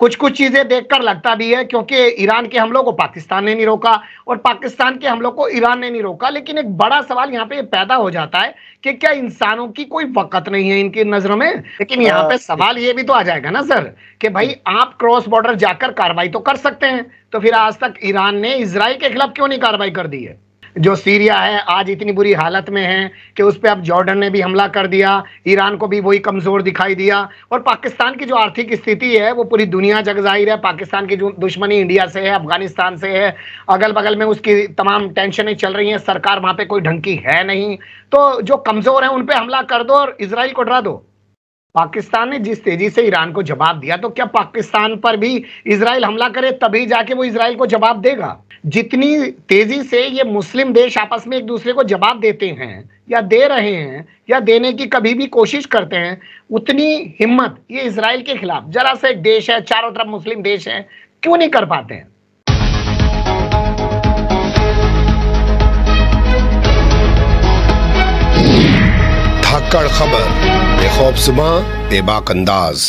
कुछ कुछ चीजें देखकर लगता भी है, क्योंकि ईरान के हमलों को पाकिस्तान ने नहीं रोका और पाकिस्तान के हमलों को ईरान ने नहीं रोका। लेकिन एक बड़ा सवाल यहाँ पे पैदा हो जाता है कि क्या इंसानों की कोई वक़्त नहीं है इनकी नजरों में? लेकिन यहाँ पे सवाल ये भी तो आ जाएगा ना सर कि भाई आप क्रॉस बॉर्डर जाकर कार्रवाई तो कर सकते हैं, तो फिर आज तक ईरान ने इजराइल के खिलाफ क्यों नहीं कार्रवाई कर दी है? जो सीरिया है आज इतनी बुरी हालत में है कि उस पर अब जॉर्डन ने भी हमला कर दिया, ईरान को भी वही कमज़ोर दिखाई दिया। और पाकिस्तान की जो आर्थिक स्थिति है वो पूरी दुनिया जग जाहिर है, पाकिस्तान की जो दुश्मनी इंडिया से है, अफगानिस्तान से है, अगल बगल में उसकी तमाम टेंशनें चल रही हैं, सरकार वहाँ पे कोई ढंग की है नहीं, तो जो कमज़ोर हैं उन पर हमला कर दो और इसराइल को डरा दो। पाकिस्तान ने जिस तेजी से ईरान को जवाब दिया, तो क्या पाकिस्तान पर भी इसराइल हमला करे तभी जाके वो इसराइल को जवाब देगा? जितनी तेजी से ये मुस्लिम देश आपस में एक दूसरे को जवाब देते हैं या दे रहे हैं या देने की कभी भी कोशिश करते हैं, उतनी हिम्मत ये इसराइल के खिलाफ, जरा सा एक देश है, चारों तरफ मुस्लिम देश है, क्यों नहीं कर पाते हैं? धाकड़ खबर, बेबाक अंदाज,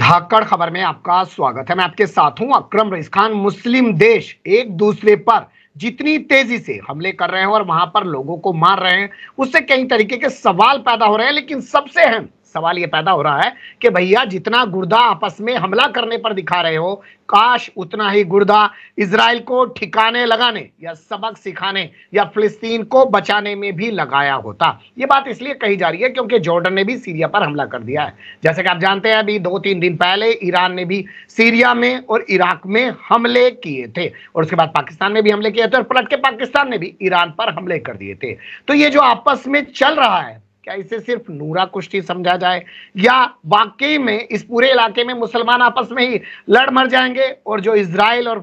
धाकड़ खबर में आपका स्वागत है। मैं आपके साथ हूं अकरम रईस खान। मुस्लिम देश एक दूसरे पर जितनी तेजी से हमले कर रहे हैं और वहां पर लोगों को मार रहे हैं, उससे कई तरीके के सवाल पैदा हो रहे हैं। लेकिन सबसे अहम सवाल ये पैदा हो रहा है कि भैया जितना गुर्दा आपस में हमला करने पर दिखा रहे हो, काश उतना ही गुर्दा इजराइल को ठिकाने लगाने या सबक सिखाने या फिलिस्तीन को बचाने में भी लगाया होता। ये बात इसलिए कही जा रही है क्योंकि जॉर्डन ने भी सीरिया पर हमला कर दिया है। जैसे कि आप जानते हैं अभी 2-3 दिन पहले ईरान ने भी सीरिया में और इराक में हमले किए थे और उसके बाद पाकिस्तान ने भी हमले किए थे और पलट के पाकिस्तान ने भी ईरान पर हमले कर दिए थे। तो ये जो आपस में चल रहा है, क्या इसे सिर्फ नूरा कुश्ती समझा जाए या वाकई में इस पूरे इलाके में मुसलमान आपस में ही लड़ मर जाएंगे और जो इजराइल और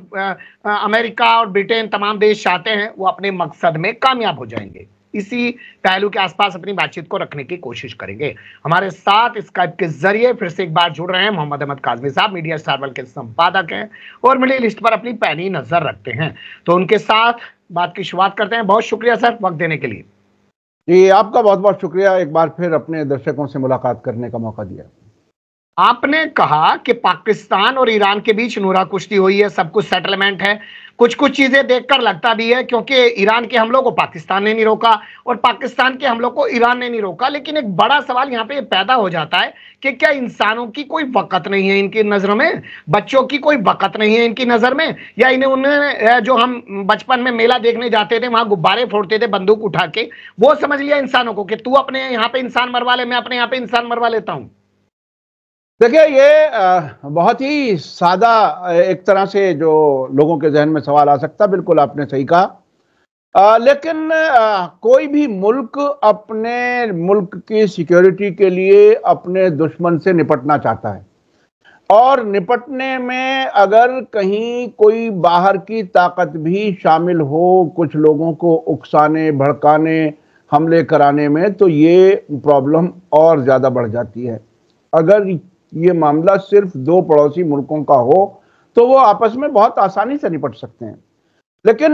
अमेरिका और ब्रिटेन तमाम देश चाहते हैं वो अपने मकसद में कामयाब हो जाएंगे? इसी पहलू के आसपास अपनी बातचीत को रखने की कोशिश करेंगे। हमारे साथ स्काइप के जरिए फिर से एक बार जुड़ रहे हैं मोहम्मद अहमद काजमी साहब, मीडिया स्टार वर्ल्ड के संपादक हैं और मिडिल ईस्ट पर अपनी पैनी नजर रखते हैं, तो उनके साथ बात की शुरुआत करते हैं। बहुत शुक्रिया सर वक्त देने के लिए। जी आपका बहुत बहुत शुक्रिया, एक बार फिर अपने दर्शकों से मुलाकात करने का मौका दिया। आपने कहा कि पाकिस्तान और ईरान के बीच नूरा कुश्ती हुई है, सब कुछ सेटलमेंट है, कुछ कुछ चीजें देखकर लगता भी है क्योंकि ईरान के हमलों को पाकिस्तान ने नहीं रोका और पाकिस्तान के हमलों को ईरान ने नहीं रोका। लेकिन एक बड़ा सवाल यहाँ पे पैदा हो जाता है कि क्या इंसानों की कोई वक़्त नहीं है इनकी नजरों में? बच्चों की कोई वक़्त नहीं है इनकी नजर में? या इन्हें उन्हें जो हम बचपन में मेला देखने जाते थे, वहां गुब्बारे फोड़ते थे बंदूक उठा के, वो समझ लिया इंसानों को कि तू अपने यहाँ पे इंसान मरवा ले, मैं अपने यहाँ पे इंसान मरवा लेता हूँ? देखिए ये बहुत ही सादा एक तरह से जो लोगों के जहन में सवाल आ सकता, बिल्कुल आपने सही कहा। लेकिन कोई भी मुल्क अपने मुल्क की सिक्योरिटी के लिए अपने दुश्मन से निपटना चाहता है और निपटने में अगर कहीं कोई बाहर की ताकत भी शामिल हो कुछ लोगों को उकसाने, भड़काने, हमले कराने में, तो ये प्रॉब्लम और ज़्यादा बढ़ जाती है। अगर ये मामला सिर्फ दो पड़ोसी मुल्कों का हो तो वो आपस में बहुत आसानी से निपट सकते हैं। लेकिन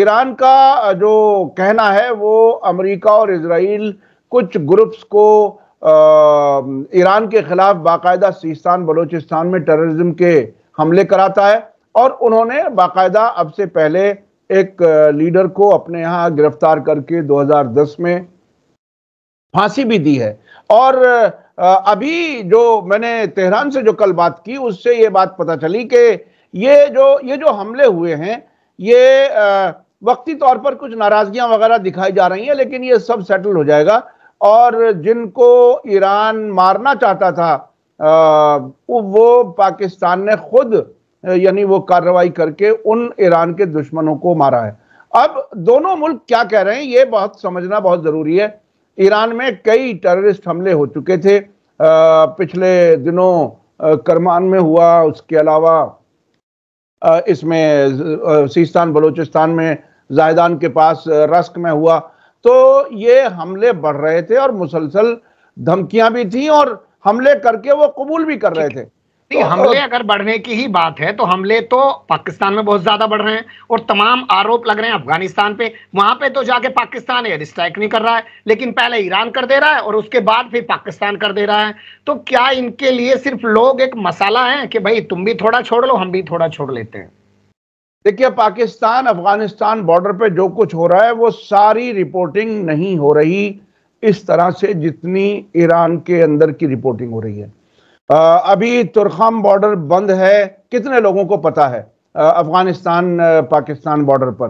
ईरान का जो कहना है वो अमेरिका और इजराइल कुछ ग्रुप्स को ईरान के खिलाफ बाकायदा सिस्तान बलूचिस्तान में टेररिज्म के हमले कराता है और उन्होंने बाकायदा अब से पहले एक लीडर को अपने यहाँ गिरफ्तार करके 2010 में फांसी भी दी है। और अभी जो मैंने तेहरान से जो कल बात की उससे ये बात पता चली कि ये जो हमले हुए हैं ये वक्ती तौर पर कुछ नाराज़गियां वगैरह दिखाई जा रही हैं, लेकिन ये सब सेटल हो जाएगा। और जिनको ईरान मारना चाहता था वो पाकिस्तान ने खुद यानी वो कार्रवाई करके उन ईरान के दुश्मनों को मारा है। अब दोनों मुल्क क्या कह रहे हैं ये बहुत समझना बहुत ज़रूरी है। ईरान में कई टेररिस्ट हमले हो चुके थे, पिछले दिनों करमान में हुआ, उसके अलावा इसमें सिस्तान बलूचिस्तान में जायदान के पास रस्क में हुआ। तो ये हमले बढ़ रहे थे और मुसलसल धमकियां भी थीं और हमले करके वो कबूल भी कर रहे थे। नहीं, हमले अगर बढ़ने की ही बात है तो हमले तो पाकिस्तान में बहुत ज्यादा बढ़ रहे हैं और तमाम आरोप लग रहे हैं अफगानिस्तान पे। वहां पे तो जाके पाकिस्तान एयर स्ट्राइक नहीं कर रहा है, लेकिन पहले ईरान कर दे रहा है और उसके बाद फिर पाकिस्तान कर दे रहा है। तो क्या इनके लिए सिर्फ लोग एक मसाला है कि भाई तुम भी थोड़ा छोड़ लो, हम भी थोड़ा छोड़ लेते हैं? देखिए, पाकिस्तान अफगानिस्तान बॉर्डर पे जो कुछ हो रहा है वो सारी रिपोर्टिंग नहीं हो रही इस तरह से जितनी ईरान के अंदर की रिपोर्टिंग हो रही है। अभी तुर्खाम बॉर्डर बंद है, कितने लोगों को पता है? अफगानिस्तान पाकिस्तान बॉर्डर पर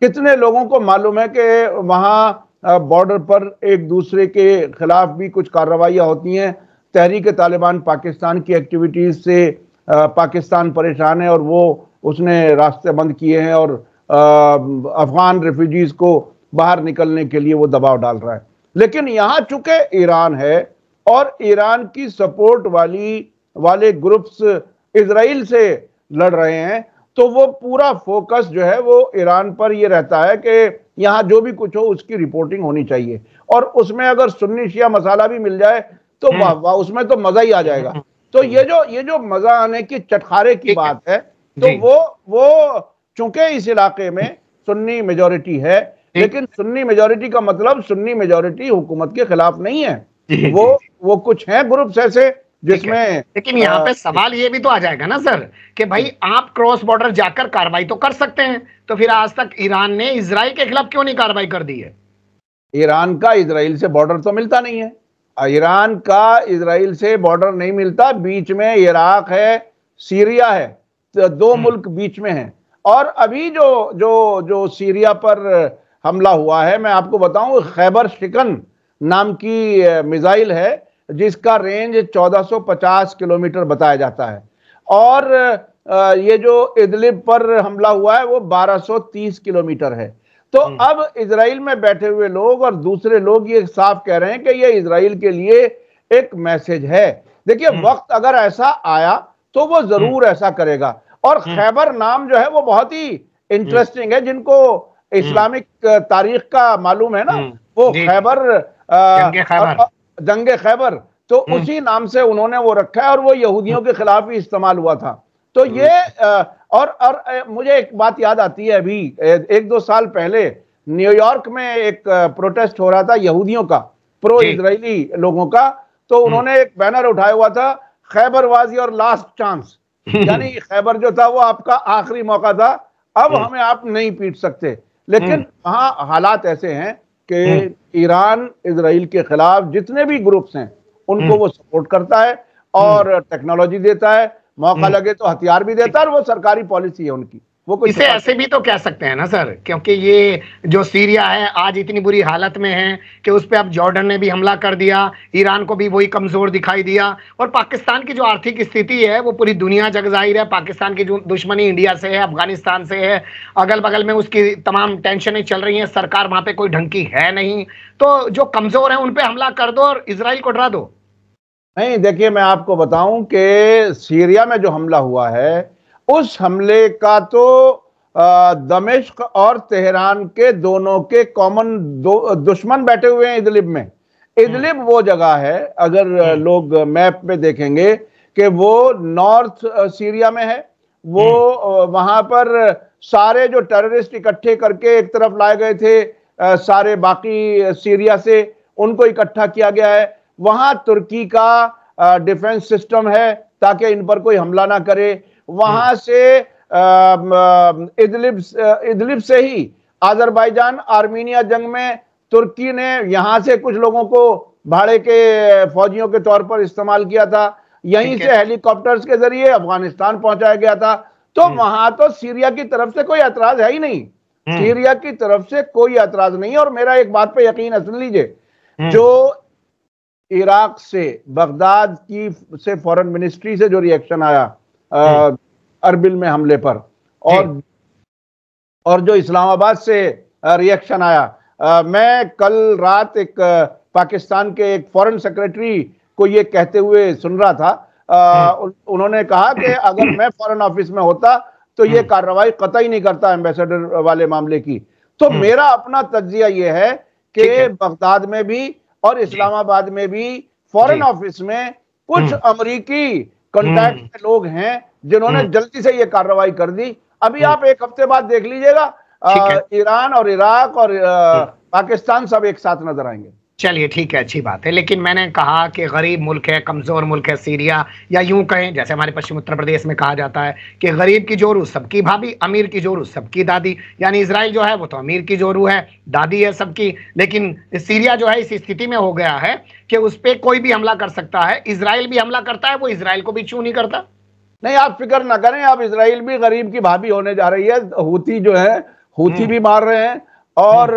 कितने लोगों को मालूम है कि वहाँ बॉर्डर पर एक दूसरे के खिलाफ भी कुछ कार्रवाइयाँ होती हैं? तहरीक तालिबान पाकिस्तान की एक्टिविटीज़ से पाकिस्तान परेशान है और वो उसने रास्ते बंद किए हैं और अफगान रेफ्यूजीज़ को बाहर निकलने के लिए वो दबाव डाल रहा है। लेकिन यहाँ चूंकि ईरान है और ईरान की सपोर्ट वाले ग्रुप्स इजराइल से लड़ रहे हैं, तो वो पूरा फोकस जो है वो ईरान पर ये रहता है कि यहाँ जो भी कुछ हो उसकी रिपोर्टिंग होनी चाहिए। और उसमें अगर सुन्नी शिया मसाला भी मिल जाए तो वाह वाह, उसमें तो मजा ही आ जाएगा। तो ये जो मजा आने की चटखारे की बात है, तो वो चूंकि इस इलाके में सुन्नी मेजोरिटी है, लेकिन सुन्नी मेजोरिटी का मतलब सुन्नी मेजोरिटी हुकूमत के खिलाफ नहीं है। वो कुछ हैं ग्रुप्स ऐसे जिसमें, लेकिन यहाँ पे सवाल ये भी तो आ जाएगा ना सर कि भाई आप क्रॉस बॉर्डर जाकर कार्रवाई तो कर सकते हैं, तो फिर आज तक ईरान ने इजराइल के खिलाफ क्यों नहीं कार्रवाई कर दी है? ईरान का इजराइल से बॉर्डर तो मिलता नहीं है, ईरान का इजराइल से बॉर्डर नहीं मिलता, बीच में इराक है, सीरिया है, तो दो मुल्क बीच में हैं। और अभी जो जो जो सीरिया पर हमला हुआ है, मैं आपको बताऊं, खैबर शिकन नाम की मिसाइल है जिसका रेंज 1450 किलोमीटर बताया जाता है, और ये जो इदलिब पर हमला हुआ है वो 1230 किलोमीटर है। तो अब इजराइल में बैठे हुए लोग और दूसरे लोग ये साफ कह रहे हैं कि ये इजराइल के लिए एक मैसेज है। देखिए, वक्त अगर ऐसा आया तो वो जरूर ऐसा करेगा। और खैबर नाम जो है वो बहुत ही इंटरेस्टिंग है, जिनको इस्लामिक तारीख का मालूम है ना, वो खैबर जंगे खैबर, तो उसी नाम से उन्होंने वो रखा है और वो यहूदियों के खिलाफ भी इस्तेमाल हुआ था। तो ये और मुझे एक बात याद आती है, अभी 1-2 साल पहले न्यूयॉर्क में एक प्रोटेस्ट हो रहा था यहूदियों का, प्रो इजरायली लोगों का, तो उन्होंने एक बैनर उठाया हुआ था, Khyber was your last chance, यानी खैबर जो था वो आपका आखिरी मौका था, अब हमें आप नहीं पीट सकते। लेकिन वहाँ हालात ऐसे हैं कि ईरान इजराइल के खिलाफ जितने भी ग्रुप्स हैं उनको वो सपोर्ट करता है और टेक्नोलॉजी देता है, मौका लगे तो हथियार भी देता है, और वो सरकारी पॉलिसी है उनकी। वो इसे ऐसे भी तो कह सकते हैं ना सर, क्योंकि ये जो सीरिया है आज इतनी बुरी हालत में है कि उस पर अब जॉर्डन ने भी हमला कर दिया, ईरान को भी वही कमजोर दिखाई दिया, और पाकिस्तान की जो आर्थिक स्थिति है वो पूरी दुनिया जग जाहिर है, पाकिस्तान की जो दुश्मनी इंडिया से है, अफगानिस्तान से है, अगल बगल में उसकी तमाम टेंशनें चल रही हैं, सरकार वहाँ पे कोई ढंग की है नहीं, तो जो कमजोर है उन पर हमला कर दो और इसराइल को डरा दो। नहीं, देखिए, मैं आपको बताऊं कि सीरिया में जो हमला हुआ है उस हमले का तो दमिश्क और तेहरान के दोनों के कॉमन दुश्मन बैठे हुए हैं इदलिब में। इदलिब वो जगह है, अगर लोग मैप पे देखेंगे, कि वो नॉर्थ सीरिया में है, वो वहां पर सारे जो टेररिस्ट इकट्ठे करके एक तरफ लाए गए थे, सारे बाकी सीरिया से उनको इकट्ठा किया गया है। वहां तुर्की का डिफेंस सिस्टम है ताकि इन पर कोई हमला ना करे। वहां से इदलिब से ही अजरबैजान आर्मीनिया जंग में तुर्की ने यहां से कुछ लोगों को भाड़े के फौजियों के तौर पर इस्तेमाल किया था, यहीं से हेलीकॉप्टर्स के जरिए अफगानिस्तान पहुंचाया गया था। तो वहां तो सीरिया की तरफ से कोई एतराज है ही नहीं, सीरिया की तरफ से कोई एतराज नहीं है। और मेरा एक बात पे यकीन सुन लीजिए, जो इराक से बगदाद की से फॉरेन मिनिस्ट्री से जो रिएक्शन आया अर्बिल में हमले पर, और जो इस्लामाबाद से रिएक्शन आया, मैं कल रात एक पाकिस्तान के एक फॉरेन सेक्रेटरी को ये कहते हुए सुन रहा था, उन्होंने कहा कि अगर मैं फॉरेन ऑफिस में होता तो ये कार्रवाई कतई नहीं करता एम्बेसडर वाले मामले की। तो मेरा अपना तज्जिया ये है कि बगदाद में भी और इस्लामाबाद में भी फॉरेन ऑफिस में कुछ अमरीकी कॉन्टैक्ट में लोग हैं जिन्होंने जल्दी से ये कार्रवाई कर दी। अभी आप एक हफ्ते बाद देख लीजिएगा ईरान और इराक और पाकिस्तान सब एक साथ नजर आएंगे। चलिए ठीक है, अच्छी बात है, लेकिन मैंने कहा कि गरीब मुल्क है, कमज़ोर मुल्क है सीरिया, या यूं कहें जैसे हमारे पश्चिम उत्तर प्रदेश में कहा जाता है कि गरीब की जोरू सबकी भाभी, अमीर की जोरू सबकी दादी, यानी इजराइल जो है वो तो अमीर की जोरू है, दादी है सबकी, लेकिन सीरिया जो है इस स्थिति में हो गया है कि उस पर कोई भी हमला कर सकता है। इजराइल भी हमला करता है, वो इजराइल को भी क्यों नहीं करता? नहीं, आप फिक्र ना करें, आप इजराइल भी गरीब की भाभी होने जा रही है। हूती जो है, हूती भी मार रहे हैं और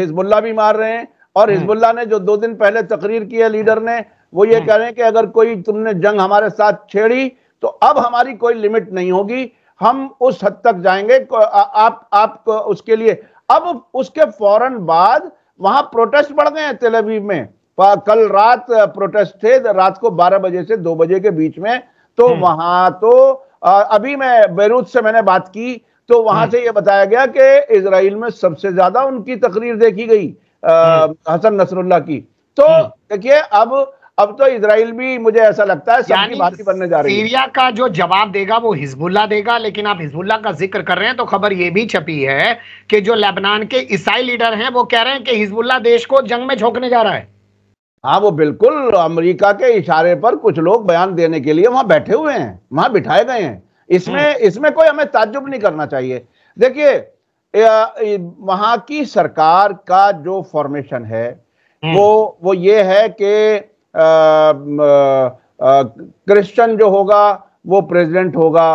हिजबुल्ला भी मार रहे हैं, और हिजबुल्ला ने जो 2 दिन पहले तकरीर की है लीडर ने, वो ये कह रहे हैं कि अगर कोई तुमने जंग हमारे साथ छेड़ी तो अब हमारी कोई लिमिट नहीं होगी, हम उस हद तक जाएंगे। आप उसके लिए अब उसके फौरन बाद वहां प्रोटेस्ट बढ़ गए हैं तेल अवीव में। कल रात प्रोटेस्ट थे, रात को 12 बजे से 2 बजे के बीच में, तो वहां तो अभी मैं बेरूत से मैंने बात की तो वहां से यह बताया गया कि इजराइल में सबसे ज्यादा उनकी तकरीर देखी गई हसन नसरुल्लाह की। तो देखिए अब तो इजराइल भी मुझे ऐसा लगता है सबकी भांति बनने जा रही है। सीरिया का जो जवाब देगा वो हिजबुल्ला देगा, लेकिन आप हिजबुल्ला का जिक्र कर रहे हैं तो खबर ये भी छपी है कि जो लेबनान के ईसाई लीडर हैं वो कह रहे हैं कि हिजबुल्ला देश को जंग में झोंकने जा रहा है। हाँ, वो बिल्कुल अमेरिका के इशारे पर कुछ लोग बयान देने के लिए वहां बैठे हुए हैं, वहां बिठाए गए हैं। इसमें कोई हमें ताज्जुब नहीं करना चाहिए। देखिए वहां की सरकार का जो फॉर्मेशन है वो ये है कि क्रिश्चियन जो होगा वो प्रेसिडेंट होगा,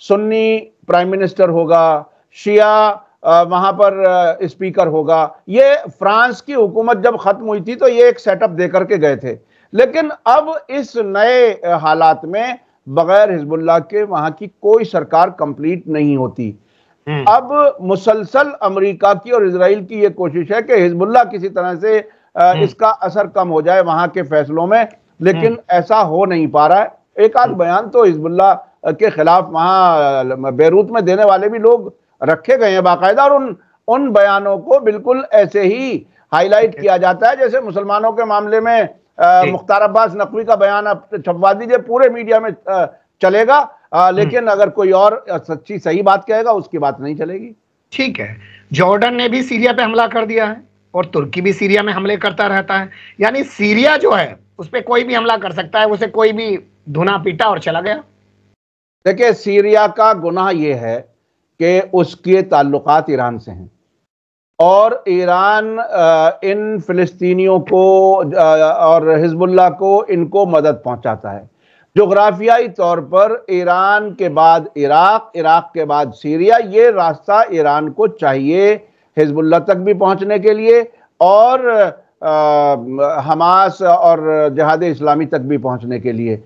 सुन्नी प्राइम मिनिस्टर होगा, शिया वहां पर स्पीकर होगा। ये फ्रांस की हुकूमत जब खत्म हुई थी तो ये एक सेटअप दे करके गए थे, लेकिन अब इस नए हालात में बगैर हिजबुल्लाह के वहां की कोई सरकार कंप्लीट नहीं होती। अब मुसलसल अमेरिका की और इजराइल की यह कोशिश है कि हिजबुल्लाह किसी तरह से इसका असर कम हो जाए वहां के फैसलों में, लेकिन ऐसा हो नहीं पा रहा है। एक आध बयान तो हिजबुल्लाह के खिलाफ वहां बेरूत में देने वाले भी लोग रखे गए हैं बाकायदा, और उन बयानों को बिल्कुल ऐसे ही हाईलाइट किया जाता है जैसे मुसलमानों के मामले में मुख्तार अब्बास नकवी का बयान आप छपवा दीजिए, पूरे मीडिया में चलेगा, लेकिन अगर कोई और सच्ची सही बात कहेगा उसकी बात नहीं चलेगी। ठीक है, जॉर्डन ने भी सीरिया पे हमला कर दिया है और तुर्की भी सीरिया में हमले करता रहता है, यानी सीरिया जो है उस पे कोई भी हमला कर सकता है, उसे कोई भी धुना पीटा और चला गया। देखिए सीरिया का गुनाह यह है कि उसके ताल्लुकात ईरान से हैं और ईरान इन फिलिस्तीनियों को और हिजबुल्लाह को इनको मदद पहुंचाता है। जोग्राफियाई तौर पर ईरान के बाद इराक, इराक के बाद सीरिया, ये रास्ता ईरान को चाहिए हिजबुल्लाह तक भी पहुंचने के लिए और हमास और जिहाद इस्लामी तक भी पहुंचने के लिए।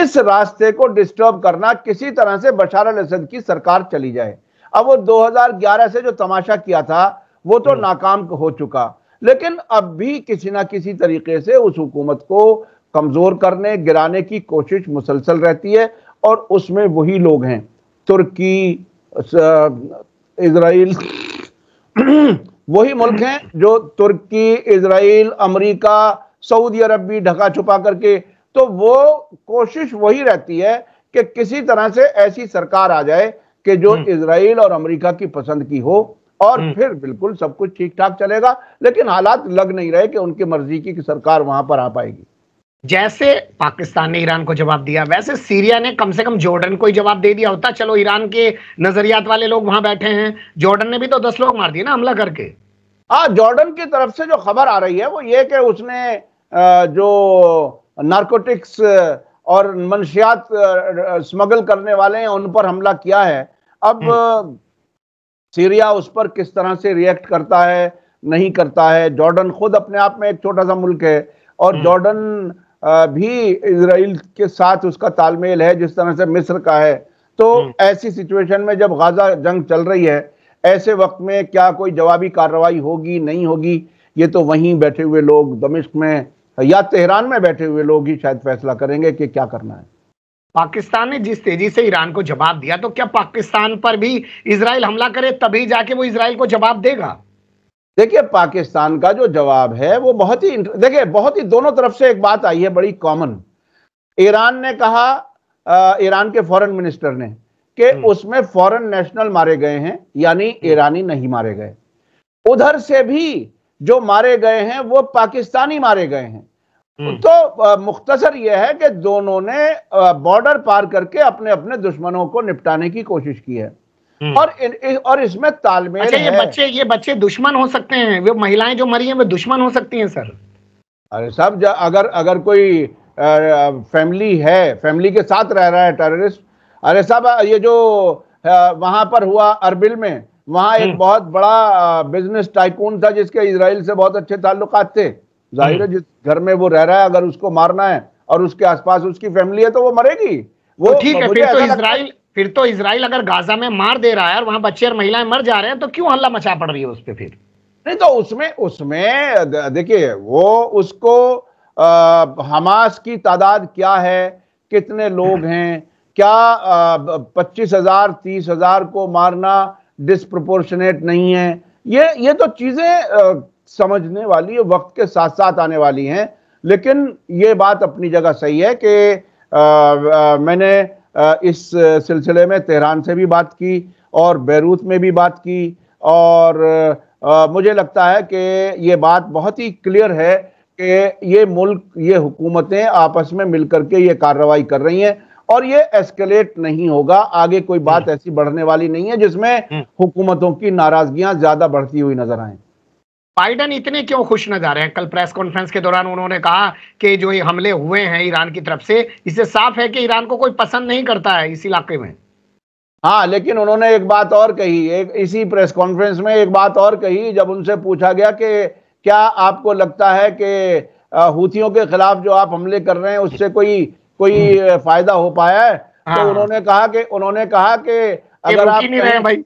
इस रास्ते को डिस्टर्ब करना, किसी तरह से बशार अल-असद की सरकार चली जाए। अब वो 2011 से जो तमाशा किया था वो तो नाकाम हो चुका, लेकिन अब भी किसी ना किसी तरीके से उस हुकूमत को कमजोर करने गिराने की कोशिश मुसलसल रहती है, और उसमें वही लोग हैं तुर्की, इजराइल, वही मुल्क हैं जो तुर्की, इजराइल, अमेरिका, सऊदी अरब भी ढका छुपा करके। तो वो कोशिश वही रहती है कि किसी तरह से ऐसी सरकार आ जाए कि जो इजराइल और अमेरिका की पसंद की हो, और फिर बिल्कुल सब कुछ ठीक ठाक चलेगा, लेकिन हालात लग नहीं रहे कि उनकी मर्जी की सरकार वहां पर आ पाएगी। जैसे पाकिस्तान ने ईरान को जवाब दिया वैसे सीरिया ने कम से कम जॉर्डन को ही जवाब दे दिया होता। चलो ईरान के नजरियात वाले लोग वहां बैठे हैं, जॉर्डन ने भी तो 10 लोग मार दिए ना हमला करके। हाँ, जॉर्डन की तरफ से जो खबर आ रही है वो ये कि उसने जो नारकोटिक्स और मनशियात स्मगल करने वाले हैं उन पर हमला किया है। अब सीरिया उस पर किस तरह से रिएक्ट करता है, नहीं करता है, जॉर्डन खुद अपने आप में एक छोटा सा मुल्क है और जॉर्डन भी इजराइल के साथ उसका तालमेल है जिस तरह से मिस्र का है। तो ऐसी सिचुएशन में जब गाजा जंग चल रही है, ऐसे वक्त में क्या कोई जवाबी कार्रवाई होगी नहीं होगी, ये तो वहीं बैठे हुए लोग दमिश्क में या तेहरान में बैठे हुए लोग ही शायद फैसला करेंगे कि क्या करना है। पाकिस्तान ने जिस तेजी से ईरान को जवाब दिया, तो क्या पाकिस्तान पर भी इजराइल हमला करे तभी जाके वो इजराइल को जवाब देगा? देखिए पाकिस्तान का जो जवाब है वो बहुत ही दोनों तरफ से एक बात आई है बड़ी कॉमन। ईरान ने कहा ईरान के फॉरेन मिनिस्टर ने कि उसमें फॉरेन नेशनल मारे गए हैं, यानी ईरानी नहीं मारे गए। उधर से भी जो मारे गए हैं वो पाकिस्तानी मारे गए हैं। तो मुख्तसर यह है कि दोनों ने बॉर्डर पार करके अपने अपने दुश्मनों को निपटाने की कोशिश की है और इसमें तालमेल। अच्छा, ये बच्चे दुश्मन हो सकते हैं, वो महिलाएं जो मरी हैं वो दुश्मन हो सकती हैं सर? अरे साहब, अगर कोई फैमिली है, फैमिली के साथ रह रहा है टेररिस्ट। अरे साहब, ये जो वहां पर हुआ अरबिल में, वहाँ एक बहुत बड़ा बिजनेस टाइकून था जिसके इजराइल से बहुत अच्छे ताल्लुकात थे। जाहिर है जिस घर में वो रह रहा है अगर उसको मारना है और उसके आसपास उसकी फैमिली है तो वो मरेगी। वो ठीक है, फिर तो इजराइल अगर गाजा में मार दे रहा है और वहां बच्चे और महिलाएं मर जा रहे हैं तो क्यों हल्ला मचा पड़ रही है उस पर? फिर नहीं तो उसमें देखिए वो उसको हमास की तादाद क्या है, कितने लोग हैं, क्या 25,000 30,000 को मारना डिस्प्रपोर्शनेट नहीं है? ये तो चीजें समझने वाली वक्त के साथ साथ आने वाली हैं। लेकिन ये बात अपनी जगह सही है कि मैंने इस सिलसिले में तेहरान से भी बात की और बेरूत में भी बात की और मुझे लगता है कि ये बात बहुत ही क्लियर है कि ये मुल्क, ये हुकूमतें आपस में मिलकर के ये कार्रवाई कर रही हैं और ये एस्केलेट नहीं होगा। आगे कोई बात ऐसी बढ़ने वाली नहीं है जिसमें हुकूमतों की नाराजगियां ज्यादा बढ़ती हुई नजर आए। बाइडन इतने क्यों खुश नजर आ रहे हैं? कल प्रेस कॉन्फ्रेंस के दौरान उन्होंने कहा कि जो ये हमले हुए हैं ईरान की तरफ से, इससे साफ है कि ईरान को कोई पसंद नहीं करता है इस इलाके में। हाँ, लेकिन उन्होंने एक बात और कही, इसी प्रेस कॉन्फ्रेंस में एक बात और कही जब उनसे पूछा गया कि क्या आपको लगता है कि हूथियों के खिलाफ जो आप हमले कर रहे हैं उससे कोई फायदा हो पाया है? हाँ। तो उन्होंने कहा कि अगर आप नहीं रहे भाई,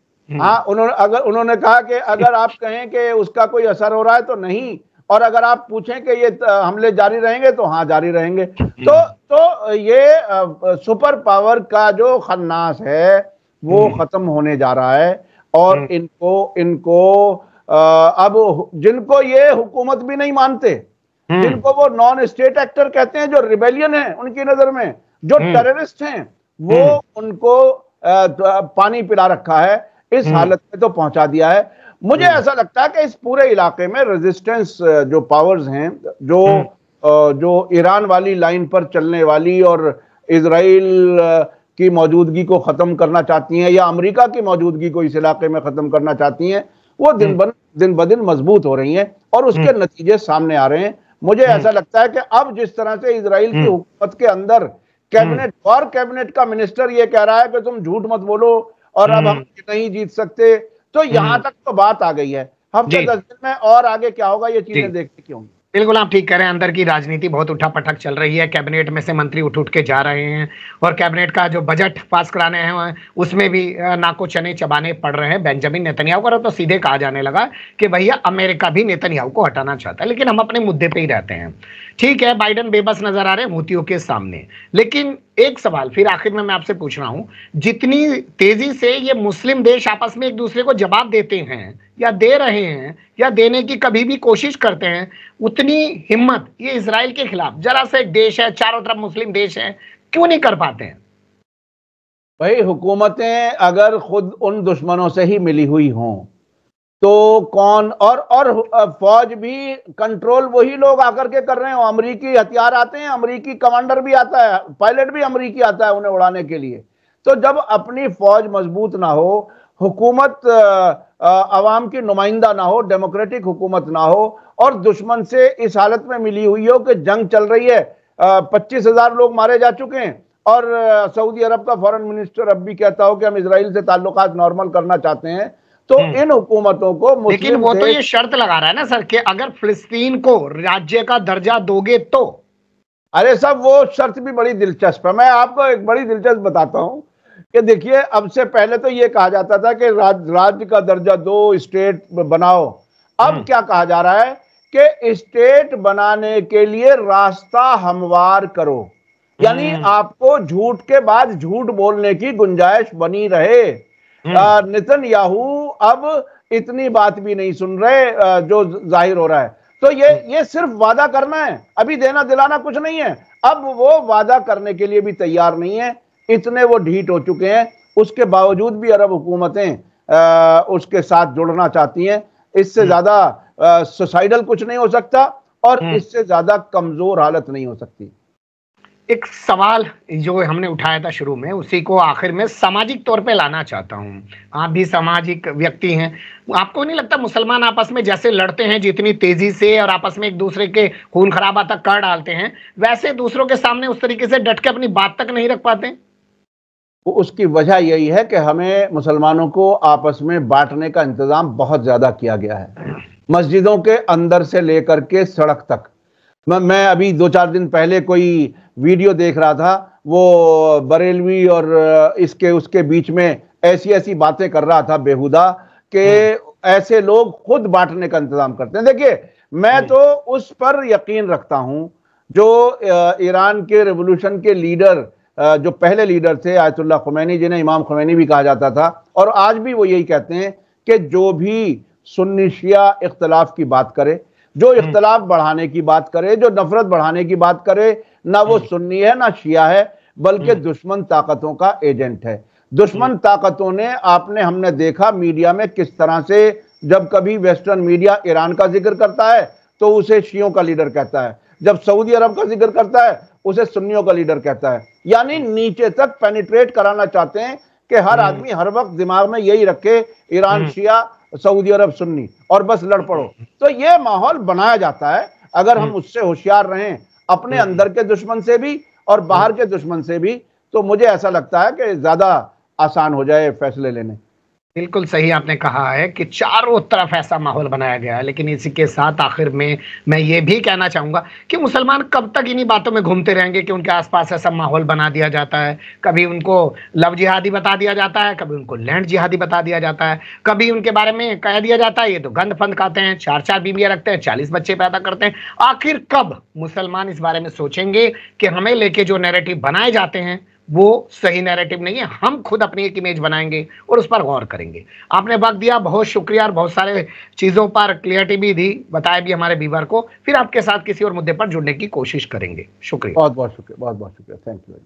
हाँ, उन्होंने कहा कि अगर आप कहें कि उसका कोई असर हो रहा है तो नहीं, और अगर आप पूछें कि ये हमले जारी रहेंगे तो हाँ जारी रहेंगे। तो ये सुपर पावर का जो खन्नास है वो खत्म होने जा रहा है और इनको अब जिनको ये हुकूमत भी नहीं मानते, जिनको वो नॉन स्टेट एक्टर कहते हैं, जो रिबेलियन है उनकी नजर में, जो टेररिस्ट हैं, वो उनको पानी पिला रखा है, इस हालत में तो पहुंचा दिया है। मुझे ऐसा लगता है कि इस पूरे इलाके में रेजिस्टेंस जो पावर्स हैं, जो ईरान वाली लाइन पर चलने वाली और इजराइल की मौजूदगी को खत्म करना चाहती हैं या अमेरिका की मौजूदगी को इस इलाके में खत्म करना चाहती हैं, वो दिन ब दिन मजबूत हो रही हैं और उसके नतीजे सामने आ रहे हैं। मुझे ऐसा लगता है कि अब जिस तरह से इजराइल की हुकूमत के अंदर कैबिनेट का मिनिस्टर ये कह रहा है कि तुम झूठ मत बोलो और अब हम नहीं जीत सकते, तो यहाँ तक तो बात आ गई है। हफ्ते 10 दिन में और आगे क्या होगा ये चीजें देखने की होंगी। बिल्कुल आप ठीक कह रहे हैं, अंदर की राजनीति बहुत उठापटक चल रही है। कैबिनेट में से मंत्री उठ के जा रहे हैं और कैबिनेट का जो बजट पास कराने हैं उसमें भी नाको चने चबाने पड़ रहे हैं। बेंजामिन नेतन्याहू का तो सीधे कहा जाने लगा कि भैया अमेरिका भी नेतन्याहू को हटाना चाहता है, लेकिन हम अपने मुद्दे पर ही रहते हैं। ठीक है, बाइडन बेबस नजर आ रहे हैं हूतियों के सामने, लेकिन एक सवाल फिर आखिर में मैं आपसे पूछ रहा हूं, जितनी तेजी से ये मुस्लिम देश आपस में एक दूसरे को जवाब देते हैं या दे रहे हैं या देने की कभी भी कोशिश करते हैं, उतनी हिम्मत ये इजराइल के खिलाफ, जरा सा एक देश है, चारों तरफ मुस्लिम देश है, क्यों नहीं कर पाते हैं? भाई, हुकूमतें अगर खुद उन दुश्मनों से ही मिली हुई हों तो कौन, और फौज भी कंट्रोल वही लोग आकर के कर रहे हैं। अमरीकी हथियार आते हैं, अमरीकी कमांडर भी आता है, पायलट भी अमरीकी आता है उन्हें उड़ाने के लिए। तो जब अपनी फौज मजबूत ना हो, हुकूमत आवाम की नुमाइंदा ना हो, डेमोक्रेटिक हुकूमत ना हो और दुश्मन से इस हालत में मिली हुई हो कि जंग चल रही है, 25,000 लोग मारे जा चुके हैं और सऊदी अरब का फॉरेन मिनिस्टर अब भी कहता हो कि हम इसराइल से ताल्लुकात नॉर्मल करना चाहते हैं, तो इन हुकूमतों को मुस्लिम, लेकिन वो तो ये शर्त लगा रहा है ना सर कि अगर फिलिस्तीन को राज्य का दर्जा दोगे तो। अरे साहब, वो शर्त भी बड़ी दिलचस्प है। मैं आपको एक बड़ी दिलचस्प बताता हूं कि देखिए, अब से पहले तो ये कहा जाता था कि राज्य का दर्जा दो, स्टेट बनाओ। अब क्या कहा जा रहा है कि स्टेट बनाने के लिए रास्ता हमवार करो, यानी आपको झूठ के बाद झूठ बोलने की गुंजाइश बनी रहे। नेतन्याहू अब इतनी बात भी नहीं सुन रहे जो जाहिर हो रहा है। तो ये सिर्फ वादा करना है, अभी देना दिलाना कुछ नहीं है। अब वो वादा करने के लिए भी तैयार नहीं है। इतने वो ढीठ हो चुके हैं। उसके बावजूद भी अरब हुकूमतें उसके साथ जुड़ना चाहती हैं। इससे ज्यादा सुसाइडल कुछ नहीं हो सकता और इससे ज्यादा कमजोर हालत नहीं हो सकती। एक सवाल जो हमने उठाया था शुरू में, उसी को आखिर में सामाजिक तौर पे लाना चाहता हूँ। आप भी सामाजिक व्यक्ति हैं, आपको नहीं लगता मुसलमान आपस में जैसे लड़ते हैं जितनी तेजी से और आपस में एक दूसरे के खून खराबा तक कर डालते हैं, वैसे दूसरों के सामने उस तरीके से डट के अपनी बात तक नहीं रख पाते? उसकी वजह यही है कि हमें मुसलमानों को आपस में बांटने का इंतजाम बहुत ज्यादा किया गया है, मस्जिदों के अंदर से लेकर के सड़क तक। मैं अभी 2-4 दिन पहले कोई वीडियो देख रहा था, वो बरेलवी और इसके उसके बीच में ऐसी ऐसी बातें कर रहा था बेहुदा कि ऐसे लोग खुद बांटने का इंतजाम करते हैं। देखिए, मैं तो उस पर यकीन रखता हूं जो ईरान के रेवोल्यूशन के लीडर, जो पहले लीडर थे आयतुल्लाह खुमैनी, जिन्हें इमाम खुमैनी भी कहा जाता था, और आज भी वो यही कहते हैं कि जो भी सुन्नी शिया इख्तलाफ की बात करे, जो इख्तलाफ बढ़ाने की बात करे, जो नफरत बढ़ाने की बात करे, ना वो सुन्नी है ना शिया है, बल्कि दुश्मन ताकतों का एजेंट है। दुश्मन ताकतों ने, आपने हमने देखा मीडिया में किस तरह से, जब कभी वेस्टर्न मीडिया ईरान का जिक्र करता है तो उसे शियों का लीडर कहता है, जब सऊदी अरब का जिक्र करता है उसे सुन्नियों का लीडर कहता है। यानी नीचे तक पेनिट्रेट कराना चाहते हैं कि हर आदमी हर वक्त दिमाग में यही रखे ईरान शिया, सऊदी अरब सुन्नी, और बस लड़ पड़ो। तो ये माहौल बनाया जाता है। अगर हम उससे होशियार रहें, अपने अंदर के दुश्मन से भी और बाहर के दुश्मन से भी, तो मुझे ऐसा लगता है कि ज्यादा आसान हो जाए फैसले लेने। बिल्कुल सही आपने कहा है कि चारों तरफ ऐसा माहौल बनाया गया है। लेकिन इसी के साथ आखिर में मैं ये भी कहना चाहूँगा कि मुसलमान कब तक इन्हीं बातों में घूमते रहेंगे कि उनके आसपास ऐसा माहौल बना दिया जाता है। कभी उनको लव जिहादी बता दिया जाता है, कभी उनको लैंड जिहादी बता दिया जाता है, कभी उनके बारे में कह दिया जाता है ये तो गंद फंद खाते हैं, 4-4 बीवियाँ रखते हैं, 40 बच्चे पैदा करते हैं। आखिर कब मुसलमान इस बारे में सोचेंगे कि हमें लेके जो नैरेटिव बनाए जाते हैं वो सही नैरेटिव नहीं है, हम खुद अपनी एक इमेज बनाएंगे और उस पर गौर करेंगे। आपने वक्त दिया, बहुत शुक्रिया, और बहुत सारे चीज़ों पर क्लियरिटी भी दी, बताया भी हमारे व्यूअर को। फिर आपके साथ किसी और मुद्दे पर जुड़ने की कोशिश करेंगे। शुक्रिया, बहुत बहुत शुक्रिया, बहुत बहुत शुक्रिया, थैंक यू।